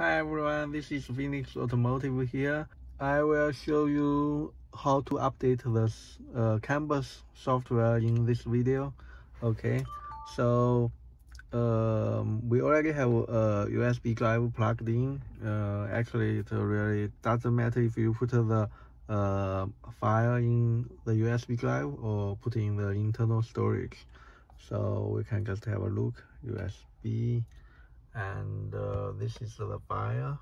Hi everyone, this is Phoenix Automotive here. I will show you how to update this CANBUS software in this video. Okay, so we already have a USB drive plugged in. Actually, it really doesn't matter if you put the file in the USB drive or put in the internal storage. So we can just have a look. USB. And this is the file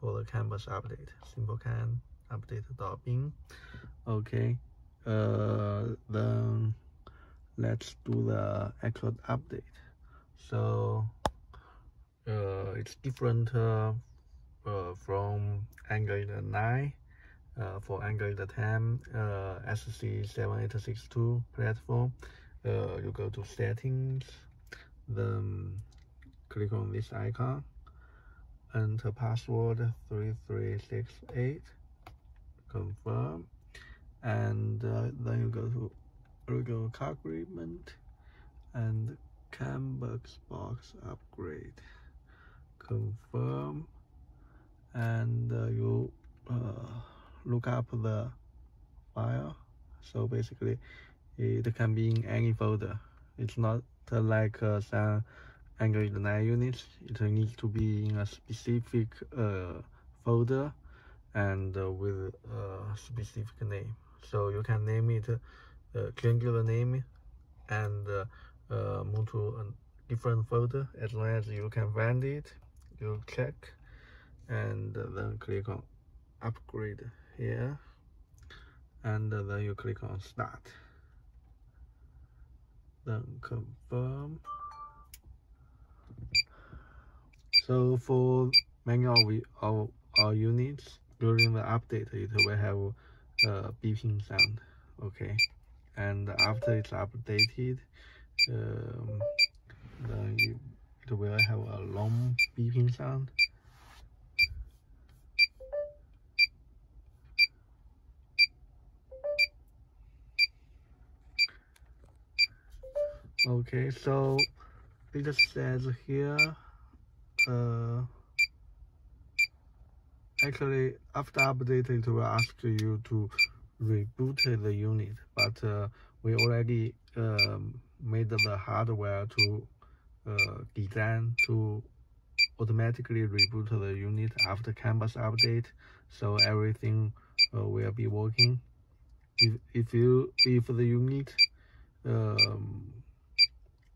for the CANBUS update, simplecan update.bin. Okay, then let's do the actual update. So it's different from Android 9. For Android 10 SC 7862 platform, you go to settings, then click on this icon, enter password 3368, confirm, and then you go to Google Car agreement and CANBUS box upgrade, confirm, and you look up the file. So basically, it can be in any folder. It's not like some Android 9 units, it needs to be in a specific folder and with a specific name. So you can name it, change the name, and move to a different folder as long as you can find it. You check and then click on upgrade here, and then you click on start, then confirm. So for many of our units, during the update, it will have a beeping sound, okay? And after it's updated, then it will have a long beeping sound. Okay, so it just says here, actually after update it will ask you to reboot the unit, but we already made the hardware to design to automatically reboot the unit after CANBUS update, so everything will be working. If the unit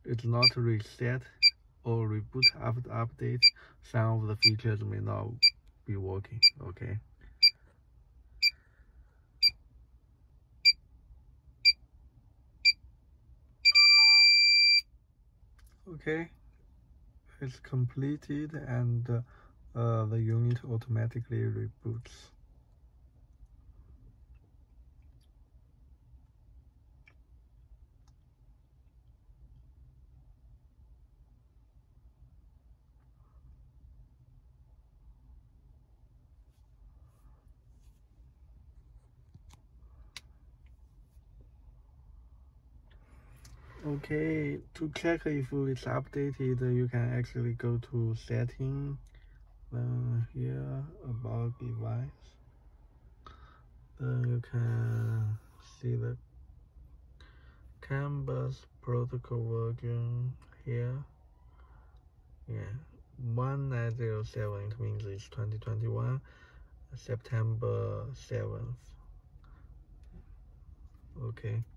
it's not reset or reboot after update, some of the features may not be working, okay? Okay, it's completed and the unit automatically reboots. Okay, to check if it's updated, you can actually go to setting, then here about device, then you can see the CANBUS protocol version here. Yeah, 1907, it means it's 2021 September 7th. Okay.